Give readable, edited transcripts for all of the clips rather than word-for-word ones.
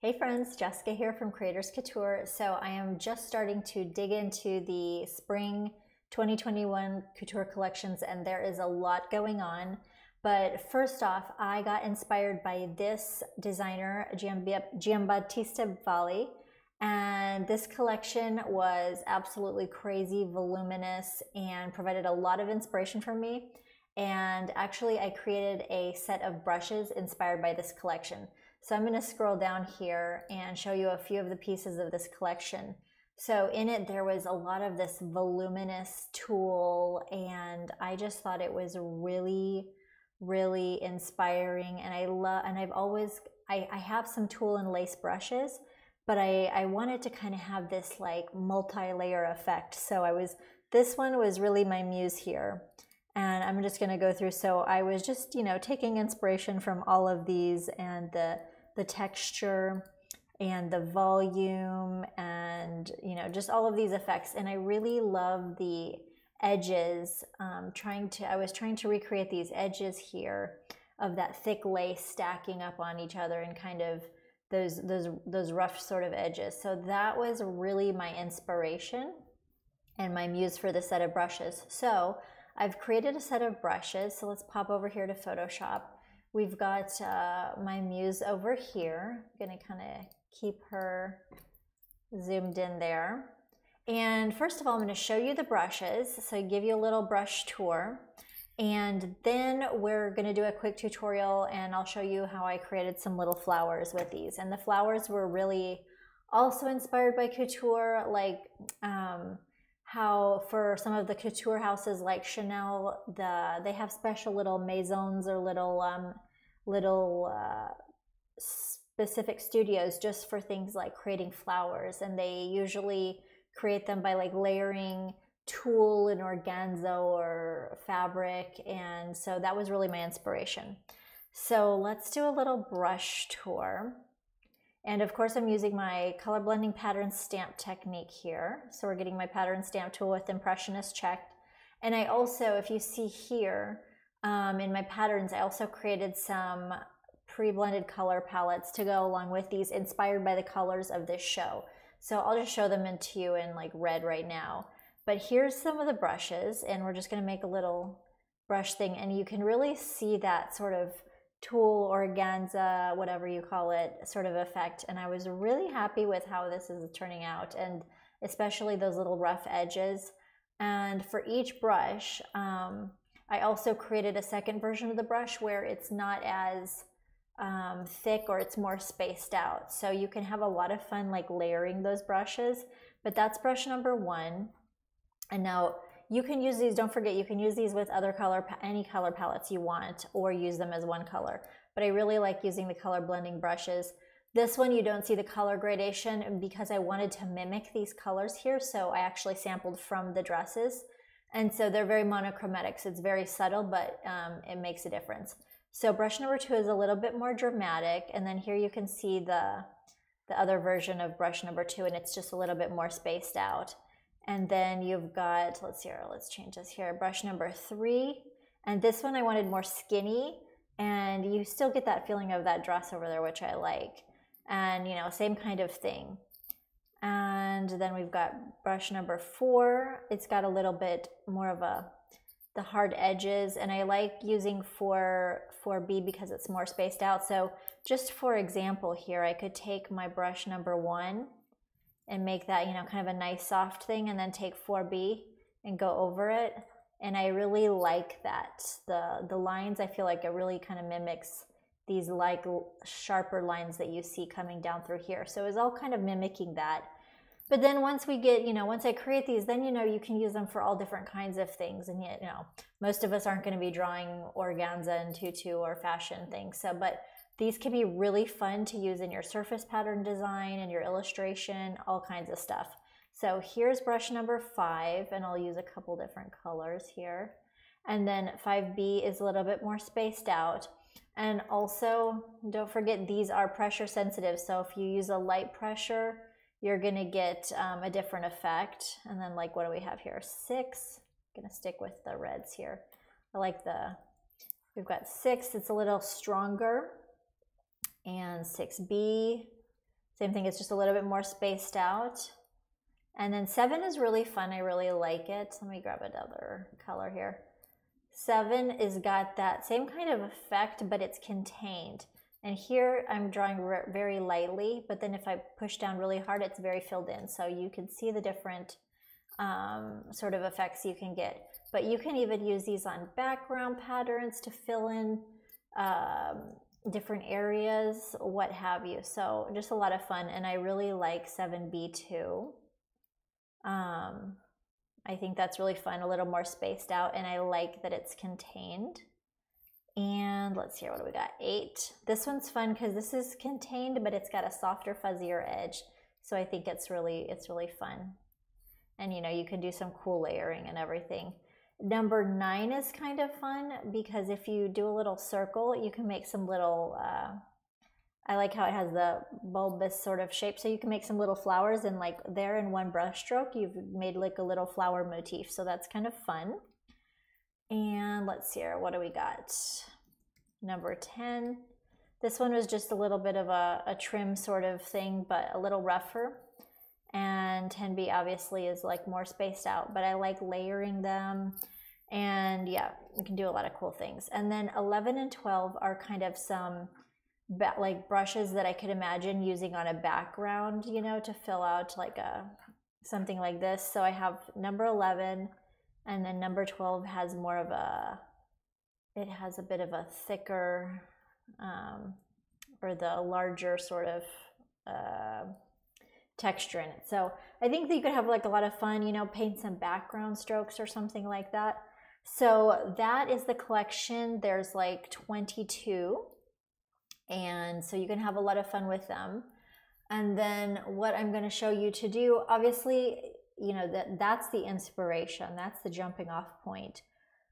Hey friends, Jessica here from Creators Couture. So I am just starting to dig into the spring 2021 couture collections and there is a lot going on. But first off, I got inspired by this designer, Giambattista Valli, and this collection was absolutely crazy, voluminous, and provided a lot of inspiration for me. And actually I created a set of brushes inspired by this collection. So I'm going to scroll down here and show you a few of the pieces of this collection. So in it, there was a lot of this voluminous tulle, and I just thought it was really inspiring. And I have some tulle and lace brushes, but I wanted to kind of have this like multi-layer effect. So this one was really my muse here. And I'm just going to go through. So I was just, you know, taking inspiration from all of these, and the texture and the volume and, you know, just all of these effects. And I really love the edges. I was trying to recreate these edges here of that thick lace stacking up on each other and kind of those rough sort of edges. So that was really my inspiration and my muse for the set of brushes. So I've created a set of brushes, so let's pop over here to Photoshop. We've got my muse over here. I'm gonna kind of keep her zoomed in there. And first of all, I'm gonna show you the brushes, so give you a little brush tour. And then we're gonna do a quick tutorial and I'll show you how I created some little flowers with these. And the flowers were really also inspired by couture, like, how for some of the couture houses like Chanel, they have special little maisons or little specific studios just for things like creating flowers, and they usually create them by like layering tulle and organza or fabric. And so that was really my inspiration. So let's do a little brush tour. And of course, I'm using my color blending pattern stamp technique here. So we're getting my pattern stamp tool with Impressionist checked. And I also, if you see here in my patterns, I also created some pre-blended color palettes to go along with these, inspired by the colors of this show. So I'll just show them to you in like red right now. But here's some of the brushes, and we're just gonna make a little brush thing. And you can really see that sort of tulle, organza, whatever you call it, sort of effect. And I was really happy with how this is turning out, and especially those little rough edges. And for each brush, I also created a second version of the brush where it's not as thick, or it's more spaced out. So you can have a lot of fun like layering those brushes, but that's brush number one. And now, you can use these, don't forget, you can use these with other color, any color palettes you want, or use them as one color. But I really like using the color blending brushes. This one, you don't see the color gradation because I wanted to mimic these colors here. So I actually sampled from the dresses. And so they're very monochromatic. So it's very subtle, but it makes a difference. So brush number two is a little bit more dramatic. And then here you can see the other version of brush number two, and it's just a little bit more spaced out. And then you've got, let's see here, let's change this here, brush number three. And this one I wanted more skinny, and you still get that feeling of that dress over there, which I like. And, you know, same kind of thing. And then we've got brush number four. It's got a little bit more of the hard edges, and I like using 4B because it's more spaced out. So just for example here, I could take my brush number one and make that, you know, kind of a nice soft thing, and then take 4B and go over it. And I really like that. The lines, I feel like it really kind of mimics these like sharper lines that you see coming down through here. So it's all kind of mimicking that. But then once we get, you know, once I create these, then, you know, you can use them for all different kinds of things. And yet, you know, most of us aren't gonna be drawing organza and tutu or fashion things. So, but these can be really fun to use in your surface pattern design and your illustration, all kinds of stuff. So here's brush number five, and I'll use a couple different colors here. And then 5B is a little bit more spaced out. And also, don't forget, these are pressure sensitive. So if you use a light pressure, you're gonna get a different effect. And then like, what do we have here? Six, I'm gonna stick with the reds here. I like we've got six, it's a little stronger. And 6B, Same thing, it's just a little bit more spaced out. And then 7 is really fun. I really like it. Let me grab another color here. 7 is got that same kind of effect, but it's contained. And here I'm drawing very lightly, but then if I push down really hard, it's very filled in. So you can see the different sort of effects you can get. But you can even use these on background patterns to fill in different areas, what have you. So just a lot of fun, and I really like 7B2. I think that's really fun, a little more spaced out, and I like that it's contained. And let's see, what do we got? 8. This one's fun because this is contained, but it's got a softer, fuzzier edge. So I think it's really fun. And you know, you can do some cool layering and everything. Number 9 is kind of fun because if you do a little circle, you can make some little, I like how it has the bulbous sort of shape. So you can make some little flowers, and like there in one brush stroke, you've made like a little flower motif. So that's kind of fun. And let's see here, what do we got? Number 10. This one was just a little bit of a trim sort of thing, but a little rougher. And 10B obviously is like more spaced out, but I like layering them. And yeah, you can do a lot of cool things. And then 11 and 12 are kind of some like brushes that I could imagine using on a background, you know, to fill out like something like this. So I have number 11, and then number 12 has more of a, it has a bit of a thicker or the larger sort of texture in it. So I think that you could have like a lot of fun, you know, paint some background strokes or something like that. So that is the collection. There's like 22. And so you can have a lot of fun with them. And then what I'm going to show you to do, obviously, you know, that's the inspiration. That's the jumping off point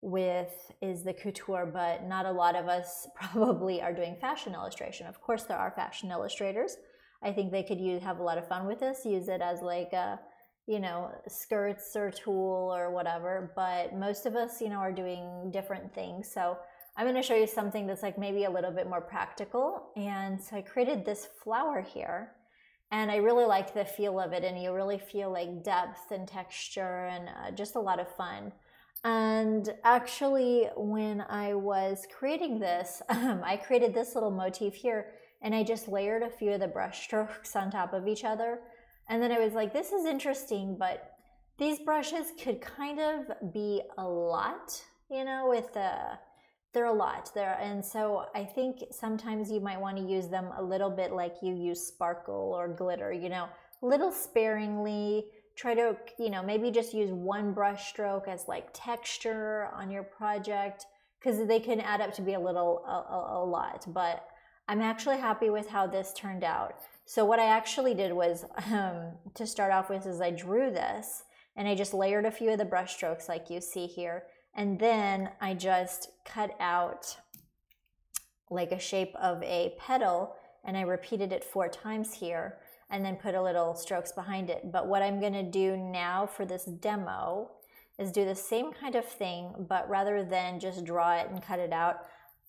is the couture, but not a lot of us probably are doing fashion illustration. Of course, there are fashion illustrators. I think they could have a lot of fun with this, use it as like a, you know, skirts or tulle or whatever, but most of us, you know, are doing different things. So I'm going to show you something that's like maybe a little bit more practical. And so I created this flower here, and I really like the feel of it, and you really feel like depth and texture and just a lot of fun. And actually, when I was creating this, I created this little motif here, and I just layered a few of the brush strokes on top of each other. And then I was like, this is interesting, but these brushes could kind of be a lot, you know, they're a lot there. And so I think sometimes you might want to use them a little bit like you use sparkle or glitter, you know, little sparingly. Try to, you know, maybe just use one brush stroke as like texture on your project, because they can add up to be a lot, but I'm actually happy with how this turned out. So what I actually did was, to start off with, is I drew this and I just layered a few of the brush strokes like you see here. And then I just cut out like a shape of a petal, and I repeated it 4 times here, and then put a little strokes behind it. But what I'm gonna do now for this demo is do the same kind of thing, but rather than just draw it and cut it out,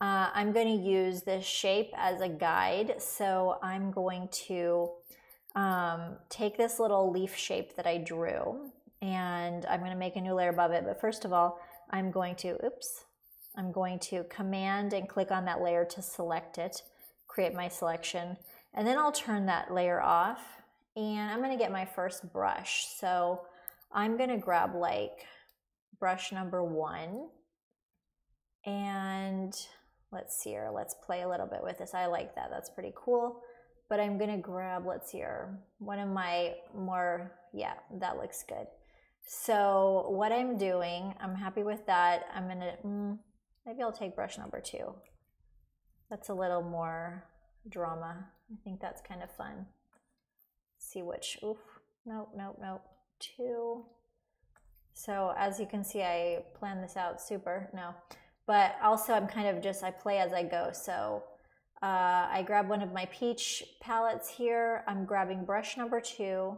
I'm going to use this shape as a guide. So I'm going to take this little leaf shape that I drew, and I'm going to make a new layer above it. But first of all, I'm going to command and click on that layer to select it, create my selection, and then I'll turn that layer off, and I'm going to get my first brush. So I'm going to grab like brush number 1, and let's see here, let's play a little bit with this. I like that, that's pretty cool. But I'm gonna grab, let's see here, one of my more, yeah, that looks good. So what I'm doing, I'm happy with that. I'm gonna, maybe I'll take brush number 2. That's a little more drama. I think that's kind of fun. Let's see which, oof, nope, nope, nope, 2. So as you can see, I planned this out super, no. But also I'm kind of just, I play as I go. So I grab one of my peach palettes here. I'm grabbing brush number 2,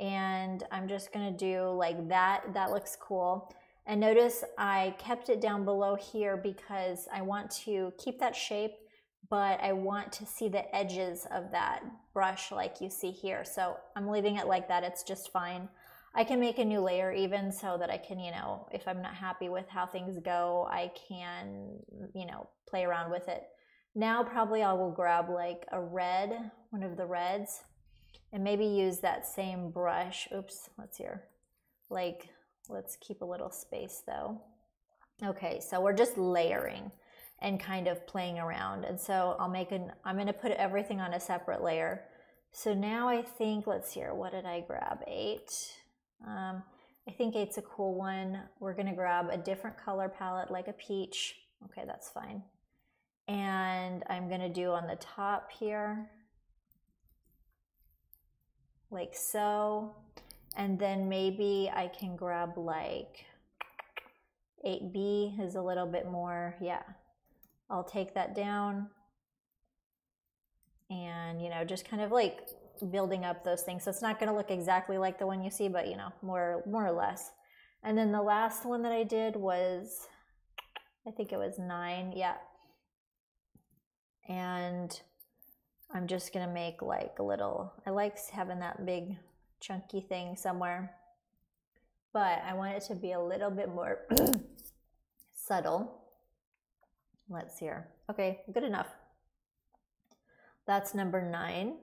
and I'm just gonna do like that. That looks cool. And notice I kept it down below here because I want to keep that shape, but I want to see the edges of that brush like you see here. So I'm leaving it like that. It's just fine. I can make a new layer even so that I can, you know, if I'm not happy with how things go, I can, you know, play around with it. Now probably I will grab like a red, one of the reds, and maybe use that same brush. Oops, let's here. Like, let's keep a little space though. Okay, so we're just layering and kind of playing around. And so I'll make an, I'm gonna put everything on a separate layer. So now I think, let's see, what did I grab? 8. I think 8's a cool one. We're gonna grab a different color palette, like a peach. Okay, that's fine. And I'm gonna do on the top here, like so. And then maybe I can grab like 8B is a little bit more, yeah. I'll take that down and, you know, just kind of like building up those things. So it's not gonna look exactly like the one you see, but you know, more or less. And then the last one that I did was, I think it was 9, yeah. And I'm just gonna make like a little, I like having that big chunky thing somewhere, but I want it to be a little bit more subtle. Let's see here. Okay, good enough. That's number 9.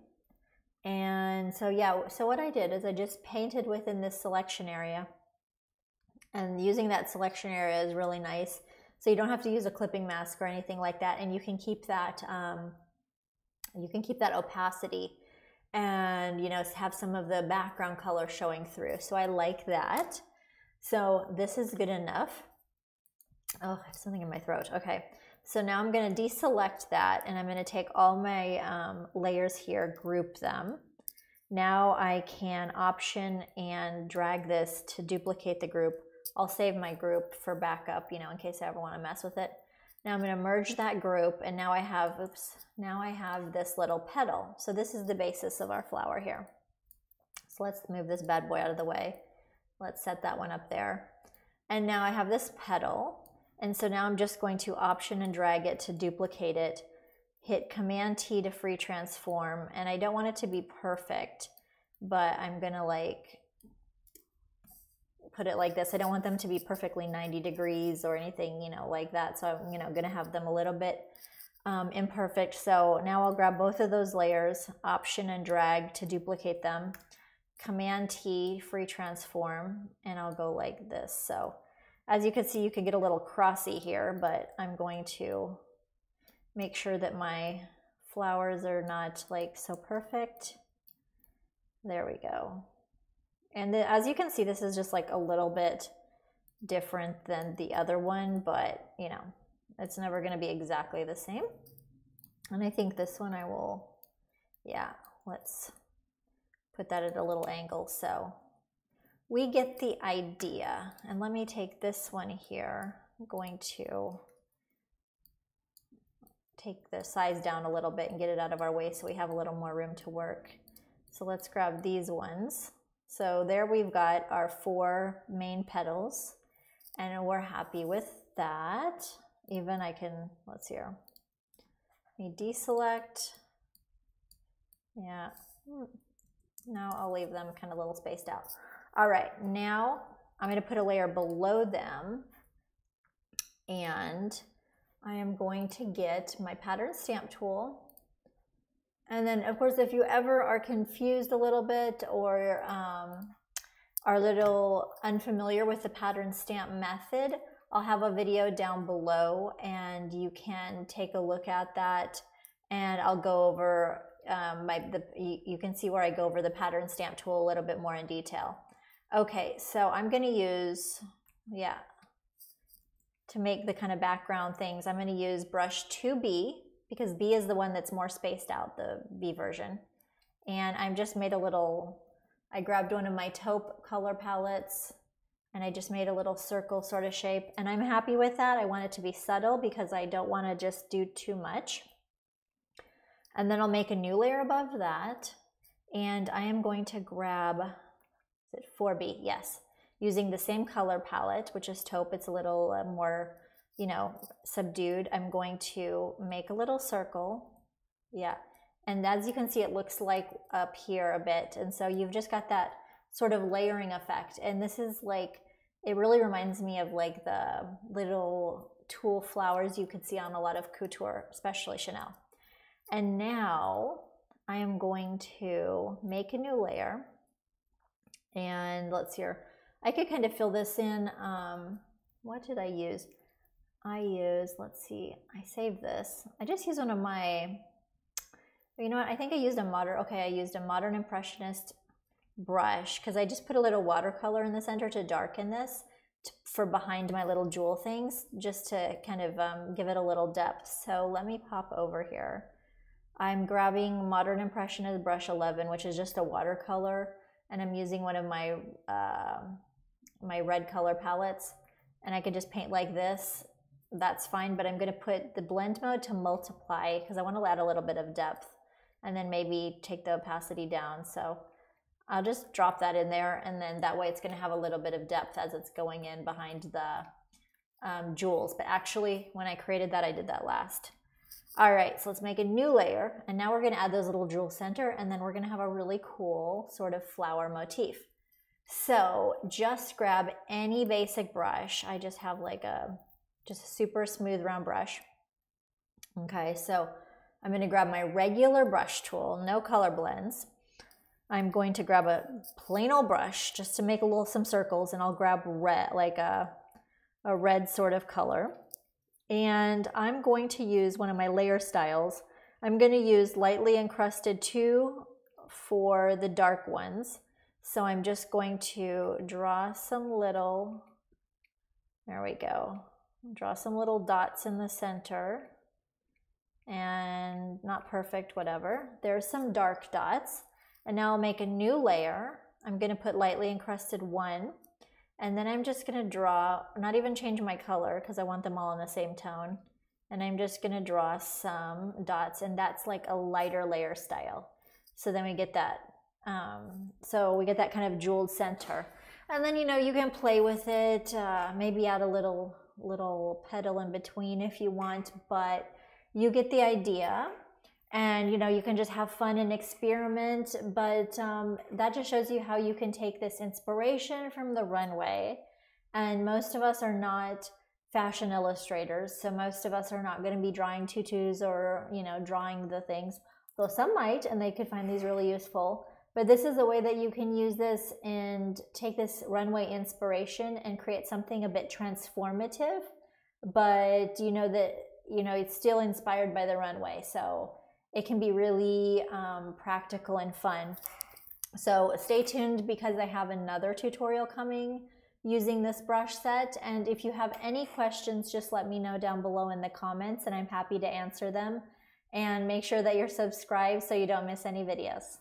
And so yeah, so what I did is I just painted within this selection area, and using that selection area is really nice. So you don't have to use a clipping mask or anything like that, and you can keep that opacity and, you know, have some of the background color showing through. So I like that. So this is good enough. Oh, I have something in my throat. Okay, so now I'm gonna deselect that, and I'm gonna take all my layers here, group them. Now I can option and drag this to duplicate the group. I'll save my group for backup, you know, in case I ever want to mess with it. Now I'm going to merge that group, and now I have, oops, now I have this little petal. So this is the basis of our flower here. So let's move this bad boy out of the way. Let's set that one up there. And now I have this petal, and so now I'm just going to option and drag it to duplicate it. Hit Command-T to free transform, and I don't want it to be perfect, but I'm going to like put it like this. I don't want them to be perfectly 90 degrees or anything, you know, like that. So I'm, you know, gonna have them a little bit imperfect. So now I'll grab both of those layers, option and drag to duplicate them, Command-T, free transform, and I'll go like this. So as you can see, you can get a little crossy here, but I'm going to make sure that my flowers are not like so perfect. There we go. And then, as you can see, this is just like a little bit different than the other one, but you know, it's never going to be exactly the same. And I think this one I will, yeah, let's put that at a little angle. So we get the idea. And let me take this one here. I'm going to take the size down a little bit and get it out of our way so we have a little more room to work. So let's grab these ones. So there we've got our 4 main petals, and we're happy with that. Even I can, let's see here, let me deselect. Yeah, now I'll leave them kind of a little spaced out. All right, now I'm gonna put a layer below them, and I am going to get my pattern stamp tool. And then, of course, if you ever are confused a little bit or are a little unfamiliar with the pattern stamp method, I'll have a video down below, and you can take a look at that. And I'll go over you can see where I go over the pattern stamp tool a little bit more in detail. Okay, so I'm going to use, yeah, to make the kind of background things, I'm going to use brush 2B. Because B is the one that's more spaced out, the B version. And I'm just made a little, I grabbed one of my taupe color palettes, and I just made a little circle sort of shape, and I'm happy with that. I want it to be subtle because I don't want to just do too much. And then I'll make a new layer above that, and I am going to grab, is it 4B? Yes, using the same color palette, which is taupe. It's a little more you know, subdued, I'm going to make a little circle. Yeah. And as you can see, it looks like up here a bit. And so you've just got that sort of layering effect. And this is like, it really reminds me of like the little tulle flowers you could see on a lot of couture, especially Chanel. And now I am going to make a new layer. And let's see here. I could kind of fill this in. What did I use? Let's see, I saved this. I just used one of my, you know what? I think I used a modern, okay, I used a modern impressionist brush because I just put a little watercolor in the center to darken this for behind my little jewel things, just to kind of give it a little depth. So let me pop over here. I'm grabbing modern impressionist brush 11, which is just a watercolor, and I'm using one of my my red color palettes, and I could just paint like this. That's fine, but I'm going to put the blend mode to multiply because I want to add a little bit of depth, and then maybe take the opacity down. So I'll just drop that in there, and then that way it's going to have a little bit of depth as it's going in behind the jewels. But actually, when I created that, I did that last. All right, so let's make a new layer, and now we're going to add those little jewel center, and then we're going to have a really cool sort of flower motif. So just grab any basic brush. I just have like a just a super smooth round brush. Okay, so I'm going to grab my regular brush tool, no color blends. I'm going to grab a plain old brush just to make a little some circles, and I'll grab red, like a red sort of color. And I'm going to use one of my layer styles. I'm going to use lightly encrusted 2 for the dark ones. So I'm just going to draw some little, there we go. Draw some little dots in the center, and not perfect, whatever. There's some dark dots, and now I'll make a new layer. I'm going to put lightly encrusted 1, and then I'm just going to draw, not even change my color because I want them all in the same tone, and I'm just going to draw some dots, and that's like a lighter layer style. So then we get that, so we get that kind of jeweled center, and then, you know, you can play with it, maybe add a little petal in between if you want, but you get the idea. And you know, you can just have fun and experiment, but that just shows you how you can take this inspiration from the runway. And most of us are not fashion illustrators, so most of us are not going to be drawing tutus or, you know, drawing the things, though some might, and they could find these really useful. But this is a way that you can use this and take this runway inspiration and create something a bit transformative, but you know that, you know, it's still inspired by the runway. So it can be really practical and fun. So stay tuned because I have another tutorial coming using this brush set. And if you have any questions, just let me know down below in the comments, and I'm happy to answer them. And make sure that you're subscribed so you don't miss any videos.